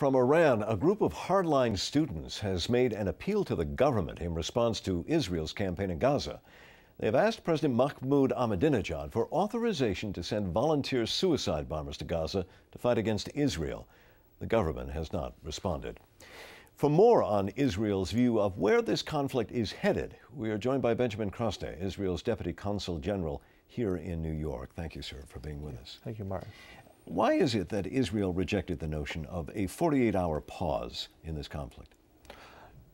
From Iran, a group of hardline students has made an appeal to the government in response to Israel's campaign in Gaza. They have asked President Mahmoud Ahmadinejad for authorization to send volunteer suicide bombers to Gaza to fight against Israel. The government has not responded. For more on Israel's view of where this conflict is headed, we are joined by Benjamin Krasna, Israel's Deputy Consul General here in New York. Thank you, sir, for being with us. Thank you, Mark. Why is it that Israel rejected the notion of a 48-hour pause in this conflict?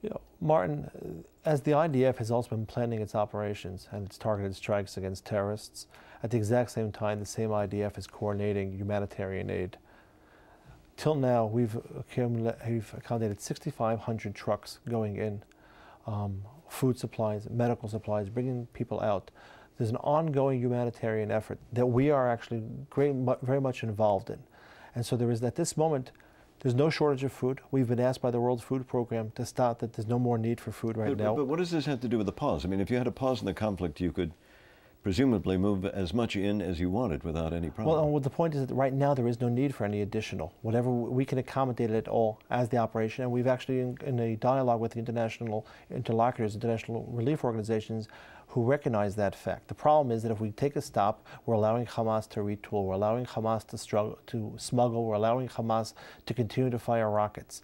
You know, Martin, as the IDF has also been planning its operations and its targeted strikes against terrorists, at the exact same time, the same IDF is coordinating humanitarian aid. Till now, we've accommodated 6,500 trucks going in, food supplies, medical supplies, bringing people out. There's an ongoing humanitarian effort that we are actually very much involved in. And so there is, at this moment, there's no shortage of food. We've been asked by the World Food Program to stop that. There's no more need for food right now. But what does this have to do with the pause? I mean, if you had a pause in the conflict, you could presumably move as much in as you wanted without any problem. Well, the point is that right now there is no need for any additional. Whatever we can accommodate it all as the operation, and we've actually in a dialogue with the international interlocutors, international relief organizations, who recognize that fact. The problem is that if we take a stop, we're allowing Hamas to retool, we're allowing Hamas to struggle, to smuggle, we're allowing Hamas to continue to fire rockets.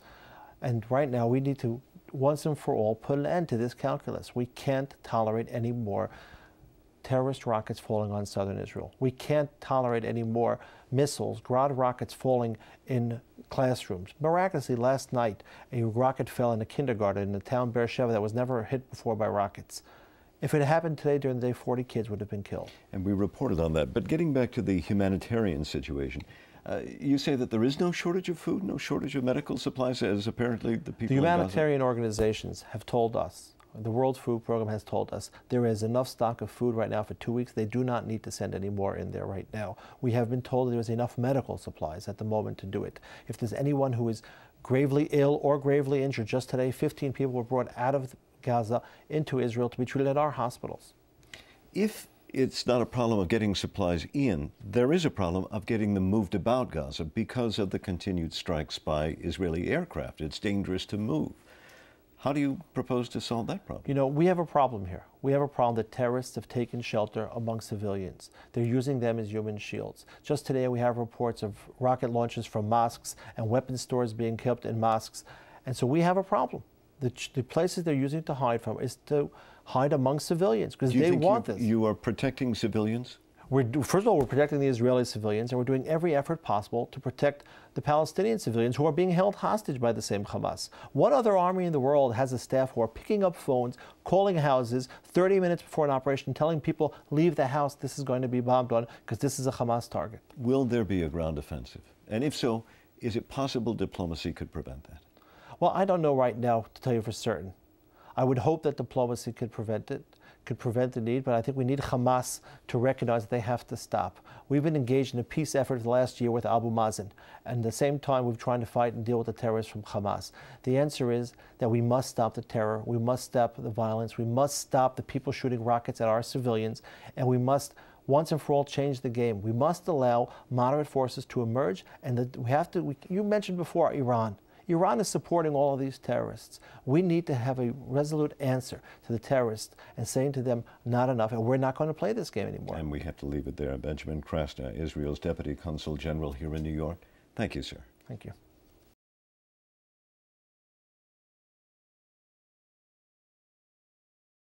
And right now we need to, once and for all, put an end to this calculus. We can't tolerate any more terrorist rockets falling on southern Israel. We can't tolerate any more missiles, Grad rockets falling in classrooms. Miraculously, last night, a rocket fell in a kindergarten in the town Be'er Sheva that was never hit before by rockets. If it happened today during the day, 40 kids would have been killed. And we reported on that. But getting back to the humanitarian situation, you say that there is no shortage of food, no shortage of medical supplies, as apparently the people. The humanitarian organizations have told us, the World Food Program has told us, there is enough stock of food right now for 2 weeks. They do not need to send any more in there right now. We have been told there is enough medical supplies at the moment to do it. If there's anyone who is gravely ill or gravely injured, just today, 15 people were brought out of Gaza into Israel to be treated at our hospitals. If it's not a problem of getting supplies in, there is a problem of getting them moved about Gaza because of the continued strikes by Israeli aircraft. It's dangerous to move. How do you propose to solve that problem? You know, we have a problem here. We have a problem that terrorists have taken shelter among civilians. They're using them as human shields. Just today, we have reports of rocket launches from mosques and weapons stores being kept in mosques. And so we have a problem. The places they're using to hide from is to hide among civilians because they want this. You are protecting civilians? First of all, we're protecting the Israeli civilians, and we're doing every effort possible to protect the Palestinian civilians who are being held hostage by the same Hamas. What other army in the world has a staff who are picking up phones, calling houses 30 minutes before an operation, telling people, leave the house, this is going to be bombed on because this is a Hamas target? Will there be a ground offensive? And if so, is it possible diplomacy could prevent that? Well, I don't know right now to tell you for certain. I would hope that diplomacy could prevent it, could prevent the need, but I think we need Hamas to recognize that they have to stop. We've been engaged in a peace effort last year with Abu Mazen, and at the same time we're trying to fight and deal with the terrorists from Hamas. The answer is that we must stop the terror, we must stop the violence, we must stop the people shooting rockets at our civilians, and we must once and for all change the game. We must allow moderate forces to emerge, and that we have to, you mentioned before Iran. Iran is supporting all of these terrorists. We need to have a resolute answer to the terrorists and saying to them, not enough, and we're not going to play this game anymore. And we have to leave it there. Benjamin Krasna, Israel's Deputy Consul General here in New York. Thank you, sir. Thank you.